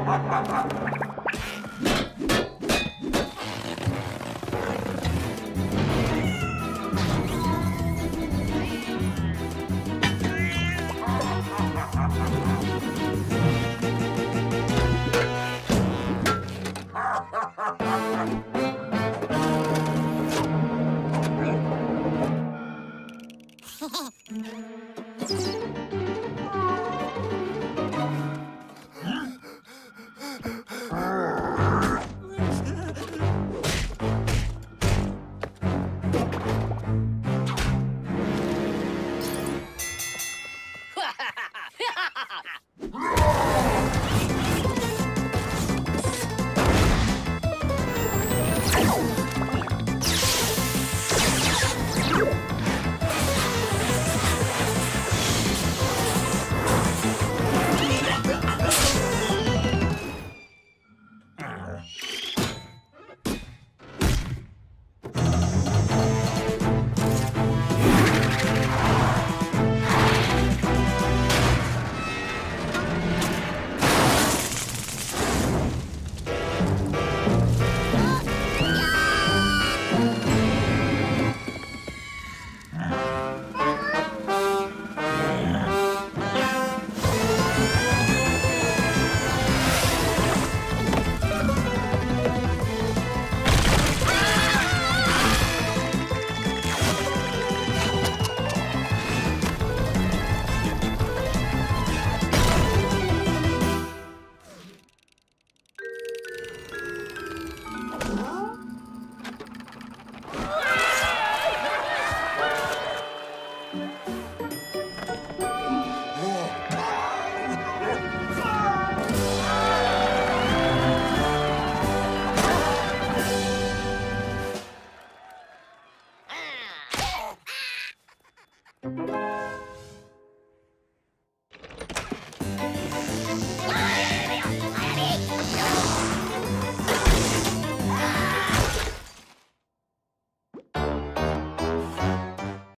Ha ha ha ha!